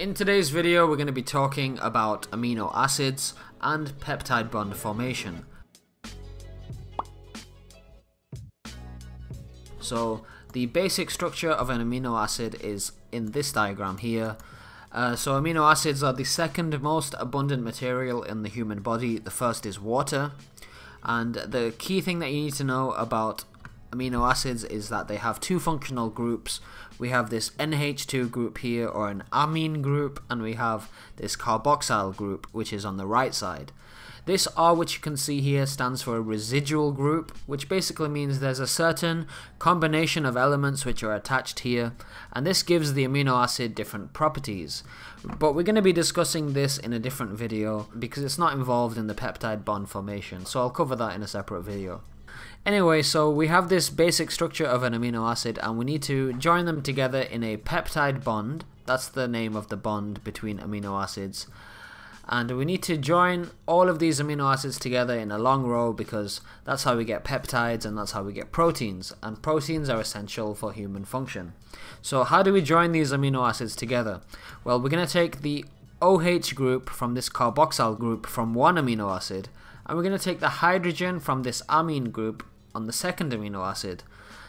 In today's video, we're going to be talking about amino acids and peptide bond formation. So the basic structure of an amino acid is in this diagram here. So amino acids are the second most abundant material in the human body. The first is water. And the key thing that you need to know about amino acids is that they have two functional groups. We have this NH2 group here, or an amine group, and we have this carboxyl group, which is on the right side. This R, which you can see here, stands for a residual group, which basically means there's a certain combination of elements which are attached here, and this gives the amino acid different properties. But we're going to be discussing this in a different video because it's not involved in the peptide bond formation, so I'll cover that in a separate video. Anyway, so we have this basic structure of an amino acid, and we need to join them together in a peptide bond. That's the name of the bond between amino acids. And we need to join all of these amino acids together in a long row because that's how we get peptides and that's how we get proteins. And proteins are essential for human function. So how do we join these amino acids together? Well, we're going to take the OH group from this carboxyl group from one amino acid, and we're going to take the hydrogen from this amine group on the second amino acid.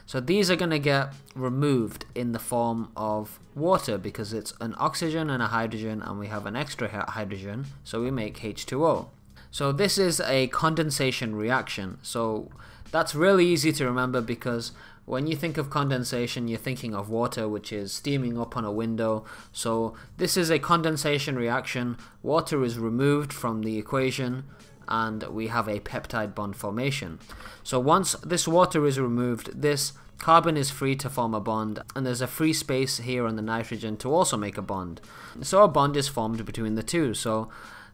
So these are going to get removed in the form of water because it's an oxygen and a hydrogen, and we have an extra hydrogen, so we make H2O. So this is a condensation reaction. So that's really easy to remember because when you think of condensation, you're thinking of water, which is steaming up on a window. So this is a condensation reaction. Water is removed from the equation, and we have a peptide bond formation. So once this water is removed, this carbon is free to form a bond, and there's a free space here on the nitrogen to also make a bond. So a bond is formed between the two. So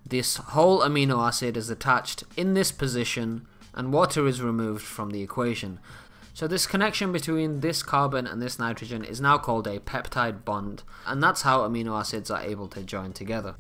this whole amino acid is attached in this position, and water is removed from the equation. So this connection between this carbon and this nitrogen is now called a peptide bond, and that's how amino acids are able to join together.